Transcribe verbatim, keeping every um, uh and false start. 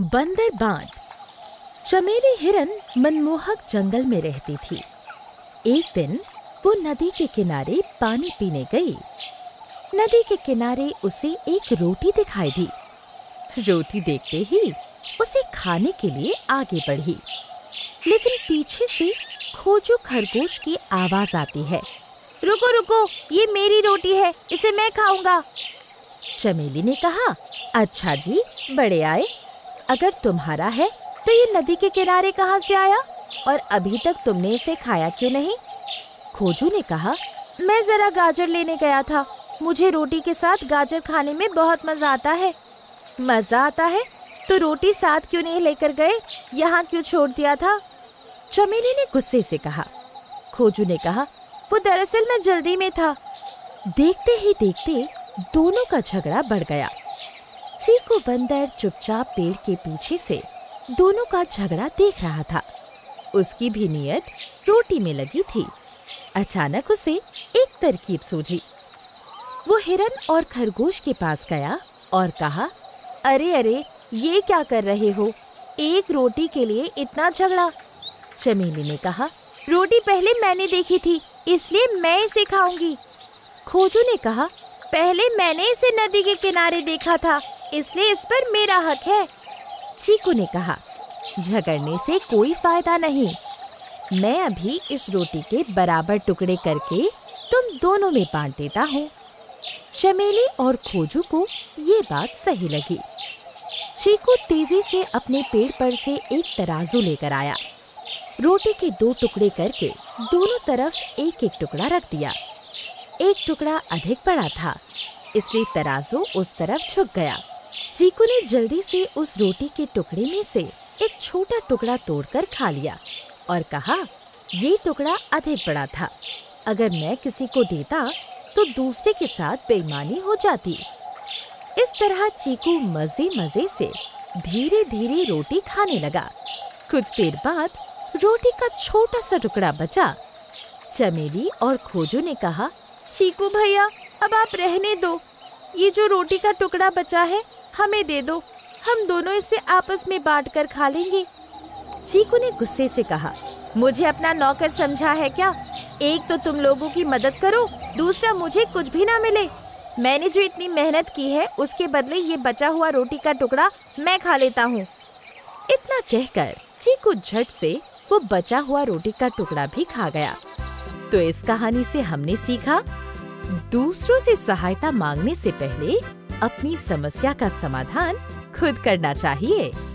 बंदर बाँट। चमेली हिरन मनमोहक जंगल में रहती थी। एक दिन वो नदी के किनारे पानी पीने गई। नदी के किनारे उसे एक रोटी दिखाई दी। रोटी देखते ही उसे खाने के लिए आगे बढ़ी, लेकिन पीछे से खोजू खरगोश की आवाज आती है। रुको रुको, ये मेरी रोटी है, इसे मैं खाऊंगा। चमेली ने कहा, अच्छा जी बड़े आए, अगर तुम्हारा है तो ये नदी के किनारे कहाँ से आया और अभी तक तुमने इसे खाया क्यों नहीं? खोजू ने कहा, मैं जरा गाजर लेने गया था। मुझे रोटी के साथ गाजर खाने में बहुत मजा आता है। मजा आता है तो रोटी साथ क्यों नहीं लेकर गए, यहाँ क्यों छोड़ दिया था? चमेली ने गुस्से से कहा। खोजू ने कहा, वो दरअसल मैं जल्दी में था। देखते ही देखते दोनों का झगड़ा बढ़ गया। चीकू बंदर चुपचाप पेड़ के पीछे से दोनों का झगड़ा देख रहा था। उसकी भी नियत रोटी में लगी थी। अचानक उसे एक तरकीब सूझी। वो हिरन और खरगोश के पास गया और कहा, अरे अरे ये क्या कर रहे हो, एक रोटी के लिए इतना झगड़ा। चमेली ने कहा, रोटी पहले मैंने देखी थी इसलिए मैं इसे खाऊंगी। खोजू ने कहा, पहले मैंने इसे नदी के किनारे देखा था इसलिए इस पर मेरा हक है। चीकू ने कहा, झगड़ने से कोई फायदा नहीं, मैं अभी इस रोटी के बराबर टुकड़े करके तुम दोनों में बांट देता हूँ। चमेली और खोजू को ये बात सही लगी। चीकू तेजी से अपने पेड़ पर से एक तराजू लेकर आया। रोटी के दो टुकड़े करके दोनों तरफ एक एक टुकड़ा रख दिया। एक टुकड़ा अधिक बड़ा था इसलिए तराजू उस तरफ झुक गया। चीकू ने जल्दी से उस रोटी के टुकड़े में से एक छोटा टुकड़ा तोड़कर खा लिया और कहा, ये टुकड़ा अधिक बड़ा था, अगर मैं किसी को देता तो दूसरे के साथ बेईमानी हो जाती। इस तरह चीकू मजे मजे से धीरे धीरे रोटी खाने लगा। कुछ देर बाद रोटी का छोटा सा टुकड़ा बचा। चमेली और खोजू ने कहा, चीकू भैया अब आप रहने दो, ये जो रोटी का टुकड़ा बचा है हमें दे दो, हम दोनों इसे आपस में बांट कर खा लेंगे। चीकू ने गुस्से से कहा, मुझे अपना नौकर समझा है क्या? एक तो तुम लोगों की मदद करो, दूसरा मुझे कुछ भी ना मिले। मैंने जो इतनी मेहनत की है उसके बदले ये बचा हुआ रोटी का टुकड़ा मैं खा लेता हूँ। इतना कहकर चीकू झट से वो बचा हुआ रोटी का टुकड़ा भी खा गया। तो इस कहानी से हमने सीखा, दूसरों से सहायता मांगने से पहले अपनी समस्या का समाधान खुद करना चाहिए।